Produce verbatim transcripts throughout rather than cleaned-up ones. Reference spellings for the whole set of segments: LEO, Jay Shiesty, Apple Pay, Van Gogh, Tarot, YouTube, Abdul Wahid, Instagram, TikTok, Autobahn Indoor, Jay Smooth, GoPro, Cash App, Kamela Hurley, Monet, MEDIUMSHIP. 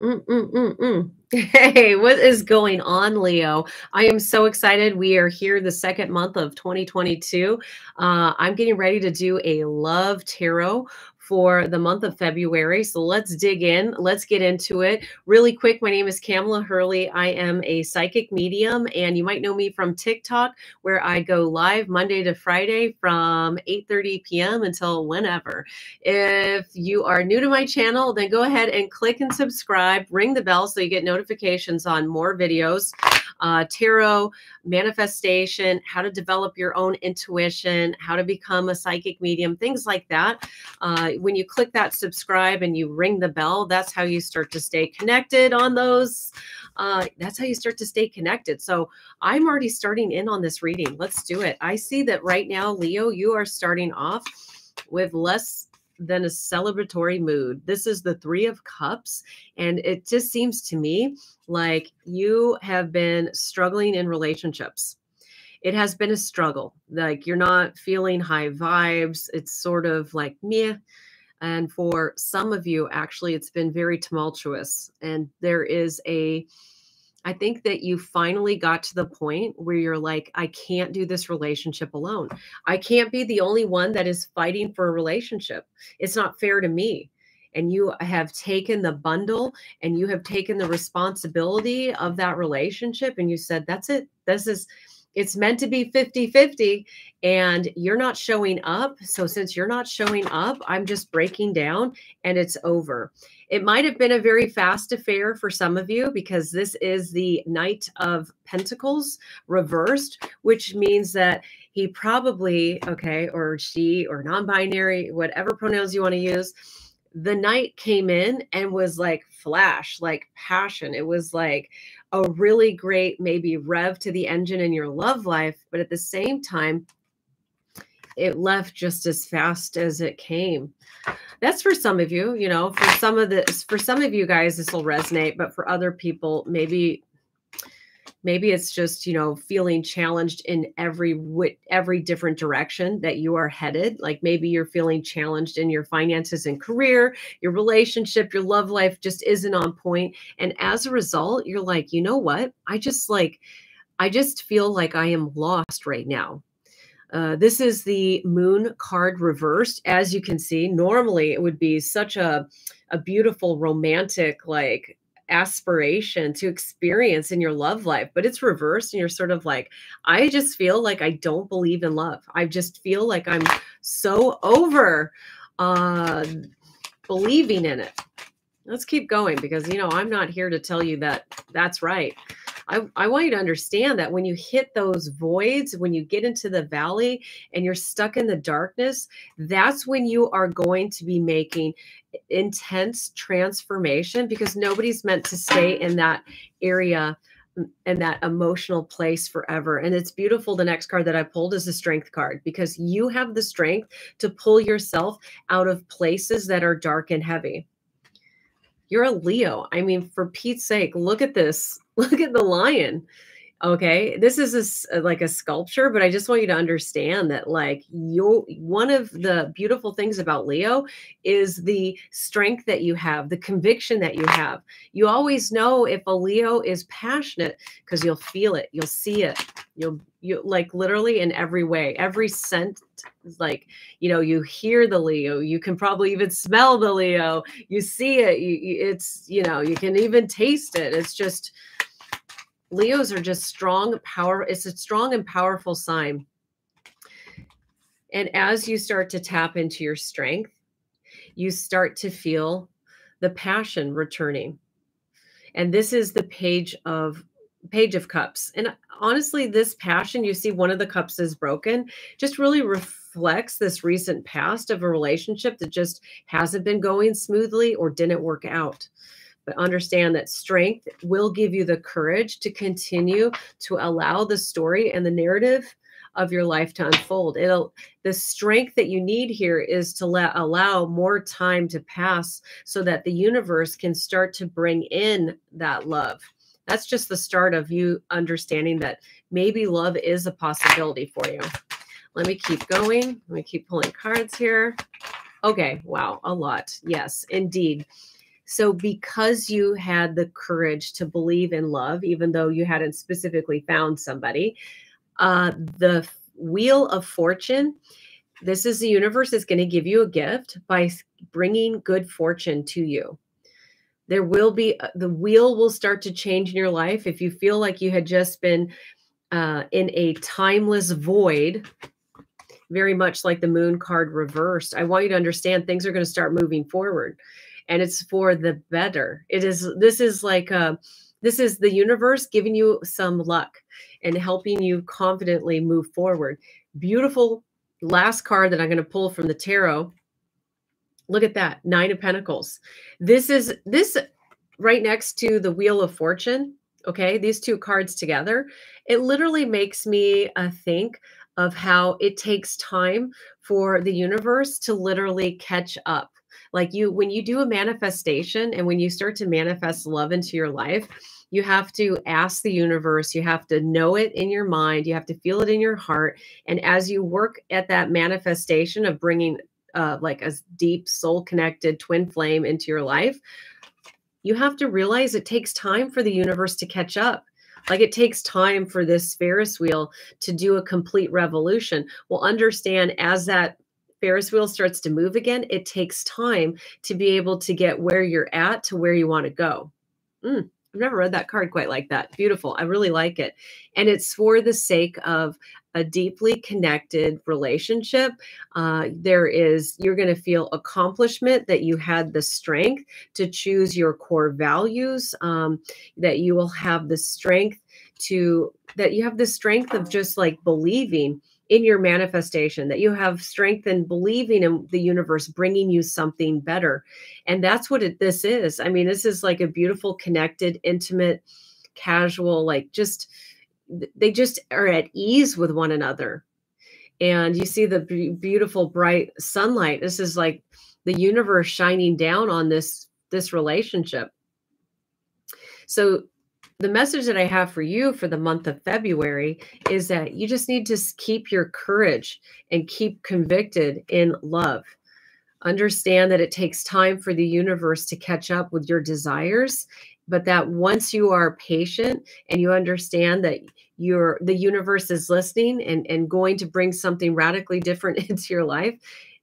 Mm, mm, mm, mm. Hey, what is going on, Leo? I am so excited. We are here the second month of twenty twenty-two. Uh, I'm getting ready to do a love tarot for the month of February. So let's dig in. Let's get into it really quick. My name is Kamela Hurley. I am a psychic medium, and you might know me from TikTok, where I go live Monday to Friday from eight thirty p m until whenever. If you are new to my channel, then go ahead and click and subscribe, ring the bell so you get notifications on more videos, uh, tarot, manifestation, how to develop your own intuition, how to become a psychic medium, things like that. Uh, when you click that subscribe and you ring the bell, that's how you start to stay connected on those. Uh, that's how you start to stay connected. So I'm already starting in on this reading. Let's do it. I see that right now, Leo, you are starting off with less than a celebratory mood. This is the Three of Cups. And it just seems to me like you have been struggling in relationships. It has been a struggle. Like you're not feeling high vibes. It's sort of like meh. And for some of you, actually, it's been very tumultuous. And there is a, I think that you finally got to the point where you're like, I can't do this relationship alone. I can't be the only one that is fighting for a relationship. It's not fair to me. And you have taken the bundle and you have taken the responsibility of that relationship. And you said, that's it. This is, it's meant to be fifty fifty and you're not showing up. So since you're not showing up, I'm just breaking down and it's over. It might have been a very fast affair for some of you because this is the Knight of Pentacles reversed, which means that he probably, okay, or she or non-binary, whatever pronouns you want to use, the Knight came in and was like flash, like passion. It was like a really great maybe rev to the engine in your love life. But at the same time, it left just as fast as it came. That's for some of you, you know, for some of this, for some of you guys, this will resonate, but for other people, maybe, maybe it's just, you know, feeling challenged in every, every different direction that you are headed. Like maybe you're feeling challenged in your finances and career, your relationship, your love life just isn't on point. And as a result, you're like, you know what? I just like, I just feel like I am lost right now. Uh, this is the Moon card reversed. As you can see, normally it would be such a, a beautiful romantic, like aspiration to experience in your love life, but it's reversed. And you're sort of like, I just feel like I don't believe in love. I just feel like I'm so over uh, believing in it. Let's keep going because, you know, I'm not here to tell you that that's right. I, I want you to understand that when you hit those voids, when you get into the valley and you're stuck in the darkness, that's when you are going to be making intense transformation because nobody's meant to stay in that area and that emotional place forever. And it's beautiful. The next card that I pulled is the Strength card because you have the strength to pull yourself out of places that are dark and heavy. You're a Leo. I mean, for Pete's sake, look at this. Look at the lion. Okay. This is a, like a sculpture, but I just want you to understand that like you, one of the beautiful things about Leo is the strength that you have, the conviction that you have. You always know if a Leo is passionate because you'll feel it. You'll see it. You'll you like literally in every way, every scent, like, you know, you hear the Leo, you can probably even smell the Leo. You see it. You, you, it's, you know, you can even taste it. It's just, Leos are just strong power. It's a strong and powerful sign. And as you start to tap into your strength, you start to feel the passion returning. And this is the page of page of cups. And honestly, this passion, you see one of the cups is broken, just really reflects this recent past of a relationship that just hasn't been going smoothly or didn't work out. But understand that strength will give you the courage to continue to allow the story and the narrative of your life to unfold. It'll, the strength that you need here is to let, allow more time to pass so that the universe can start to bring in that love. That's just the start of you understanding that maybe love is a possibility for you. Let me keep going. Let me keep pulling cards here. Okay. Wow. A lot. Yes, indeed. So because you had the courage to believe in love, even though you hadn't specifically found somebody, uh, the Wheel of Fortune, this is the universe that's going to give you a gift by bringing good fortune to you. There will be, the wheel will start to change in your life. If you feel like you had just been uh, in a timeless void, very much like the moon card reversed, I want you to understand things are going to start moving forward, and it's for the better. It is, this is like a, this is the universe giving you some luck and helping you confidently move forward. Beautiful last card that I'm going to pull from the tarot. Look at that, Nine of Pentacles. This is this right next to the Wheel of Fortune. Okay, these two cards together, it literally makes me uh, think of how it takes time for the universe to literally catch up. Like you, when you do a manifestation and when you start to manifest love into your life, you have to ask the universe, you have to know it in your mind, you have to feel it in your heart. And as you work at that manifestation of bringing uh, like a deep soul connected twin flame into your life, you have to realize it takes time for the universe to catch up. Like it takes time for this Ferris wheel to do a complete revolution. Well, understand as that Ferris wheel starts to move again, it takes time to be able to get where you're at to where you want to go. Mm, I've never read that card quite like that. Beautiful. I really like it. And it's for the sake of a deeply connected relationship. Uh, there is, you're going to feel accomplishment that you had the strength to choose your core values, um, that you will have the strength to, that you have the strength of just like believing in your manifestation, that you have strength in believing in the universe bringing you something better. And that's what it, this is. I mean, this is like a beautiful, connected, intimate, casual, like just, they just are at ease with one another. And you see the b- beautiful, bright sunlight. This is like the universe shining down on this, this relationship. So the message that I have for you for the month of February is that you just need to keep your courage and keep convicted in love. Understand that it takes time for the universe to catch up with your desires, but that once you are patient and you understand that you're, the universe is listening and, and going to bring something radically different into your life,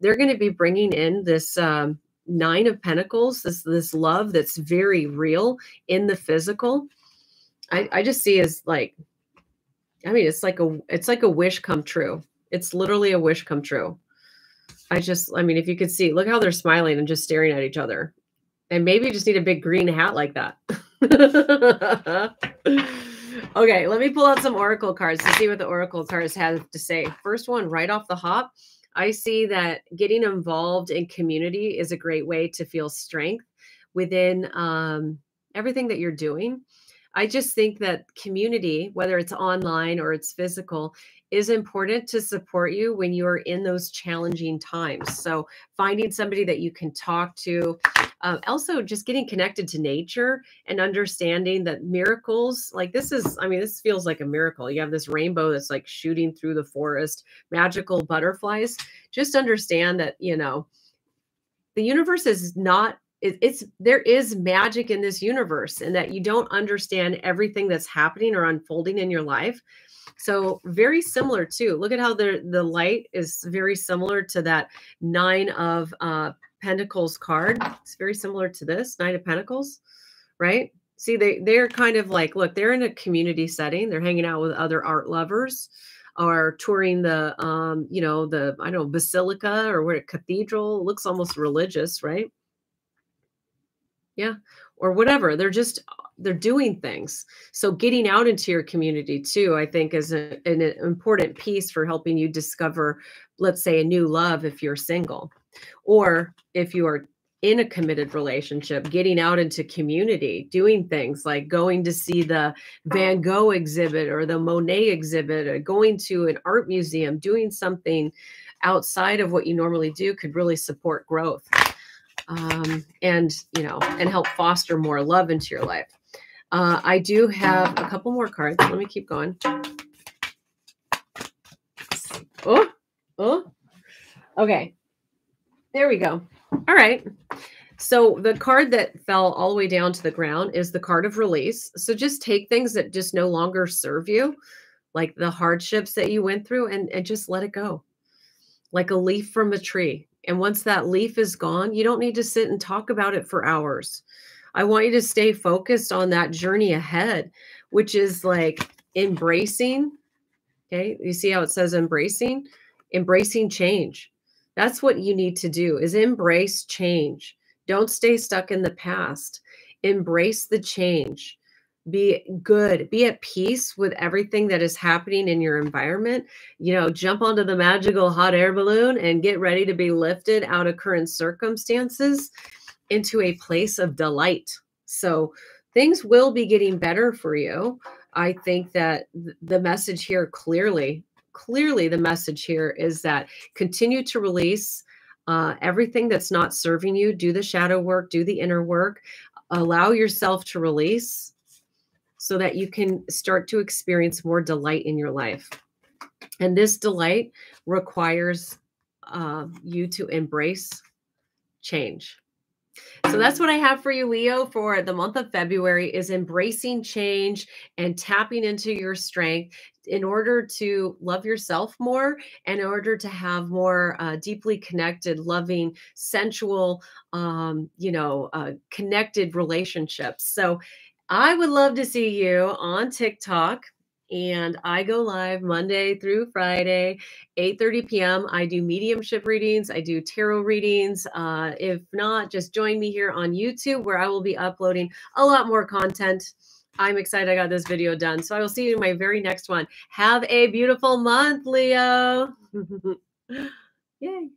they're going to be bringing in this um, Nine of Pentacles, this, this love that's very real in the physical. I, I just see as like, I mean, it's like a, it's like a wish come true. It's literally a wish come true. I just, I mean, if you could see, look how they're smiling and just staring at each other. And maybe you just need a big green hat like that. Okay. Let me pull out some Oracle cards to see what the Oracle cards have to say. First one, right off the hop, I see that getting involved in community is a great way to feel strength within um, everything that you're doing. I just think that community, whether it's online or it's physical, is important to support you when you're in those challenging times. So finding somebody that you can talk to, uh, also just getting connected to nature and understanding that miracles like this is, I mean, this feels like a miracle. You have this rainbow that's like shooting through the forest, magical butterflies. Just understand that, you know, the universe is not, it's, there is magic in this universe, and that you don't understand everything that's happening or unfolding in your life. So very similar too. Look at how the, the light is very similar to that Nine of uh, Pentacles card. It's very similar to this Nine of Pentacles, right? See, they, they're kind of like, look, they're in a community setting. They're hanging out with other art lovers or touring the, um, you know, the, I don't know, basilica or what, cathedral. It looks almost religious, right? Yeah. Or whatever. They're just, they're doing things. So getting out into your community too, I think is a, an important piece for helping you discover, let's say, a new love if you're single, or if you are in a committed relationship, getting out into community, doing things like going to see the Van Gogh exhibit or the Monet exhibit, or going to an art museum, doing something outside of what you normally do could really support growth. Um, and, you know, and help foster more love into your life. Uh, I do have a couple more cards. Let me keep going. Oh, oh, okay. There we go. All right. So the card that fell all the way down to the ground is the card of release. So just take things that just no longer serve you, like the hardships that you went through, and, and just let it go. Like a leaf from a tree. And once that leaf is gone, you don't need to sit and talk about it for hours. I want you to stay focused on that journey ahead, which is like embracing. Okay. You see how it says embracing, embracing change. That's what you need to do, is embrace change. Don't stay stuck in the past. Embrace the change. Be good. Be at peace with everything that is happening in your environment. You know, jump onto the magical hot air balloon and get ready to be lifted out of current circumstances into a place of delight. So things will be getting better for you. I think that the message here clearly, clearly the message here is that continue to release uh, everything that's not serving you. Do the shadow work, do the inner work, allow yourself to release so that you can start to experience more delight in your life. And this delight requires uh, you to embrace change. So that's what I have for you, Leo, for the month of February, is embracing change and tapping into your strength in order to love yourself more, and in order to have more uh, deeply connected, loving, sensual, um, you know, uh, connected relationships. So I would love to see you on TikTok. And I go live Monday through Friday, eight thirty p m I do mediumship readings. I do tarot readings. Uh, if not, just join me here on YouTube, where I will be uploading a lot more content. I'm excited I got this video done. So I will see you in my very next one. Have a beautiful month, Leo. Yay.